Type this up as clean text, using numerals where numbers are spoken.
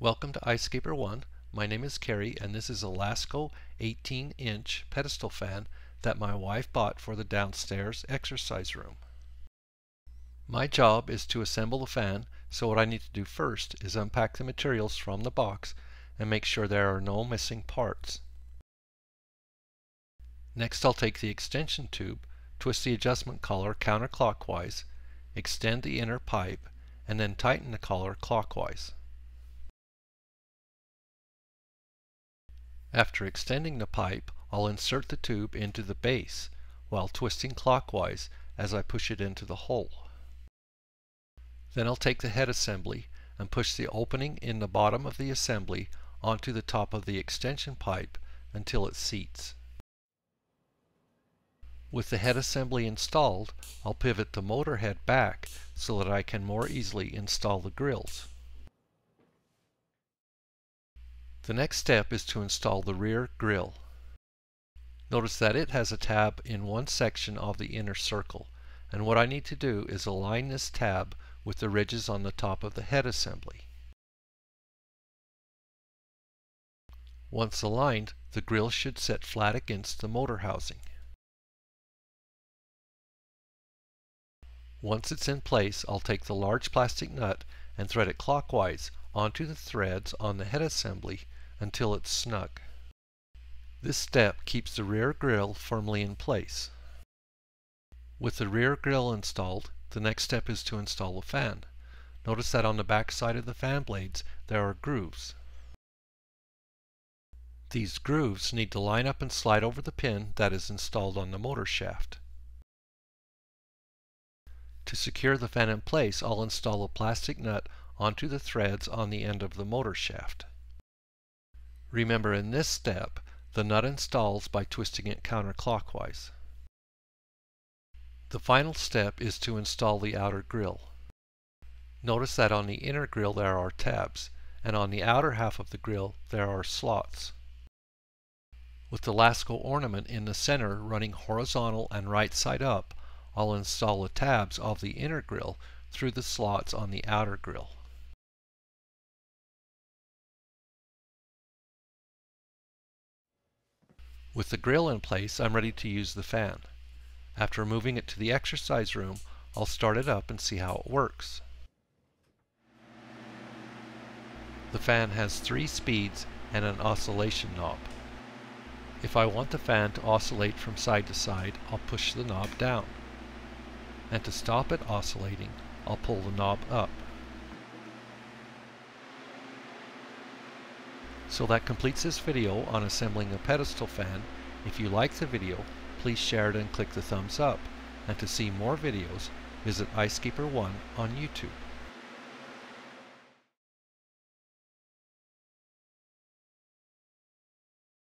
Welcome to iScaper1. My name is Kerry and this is a Lasko 18-inch pedestal fan that my wife bought for the downstairs exercise room. My job is to assemble the fan, so what I need to do first is unpack the materials from the box and make sure there are no missing parts. Next I'll take the extension tube, twist the adjustment collar counterclockwise, extend the inner pipe, and then tighten the collar clockwise. After extending the pipe, I'll insert the tube into the base while twisting clockwise as I push it into the hole. Then I'll take the head assembly and push the opening in the bottom of the assembly onto the top of the extension pipe until it seats. With the head assembly installed, I'll pivot the motor head back so that I can more easily install the grills. The next step is to install the rear grille. Notice that it has a tab in one section of the inner circle, and what I need to do is align this tab with the ridges on the top of the head assembly. Once aligned, the grille should sit flat against the motor housing. Once it's in place, I'll take the large plastic nut and thread it clockwise onto the threads on the head assembly until it's snug. This step keeps the rear grille firmly in place. With the rear grille installed, the next step is to install the fan. Notice that on the back side of the fan blades there are grooves. These grooves need to line up and slide over the pin that is installed on the motor shaft. To secure the fan in place, I'll install a plastic nut onto the threads on the end of the motor shaft. Remember, in this step, the nut installs by twisting it counterclockwise. The final step is to install the outer grille. Notice that on the inner grille there are tabs, and on the outer half of the grille there are slots. With the Lasko ornament in the center running horizontal and right side up, I'll install the tabs of the inner grille through the slots on the outer grille. With the grille in place, I'm ready to use the fan. After moving it to the exercise room, I'll start it up and see how it works. The fan has 3 speeds and an oscillation knob. If I want the fan to oscillate from side to side, I'll push the knob down. And to stop it oscillating, I'll pull the knob up. So that completes this video on assembling a pedestal fan. If you like the video, please share it and click the thumbs up. And to see more videos, visit iScaper1 on YouTube.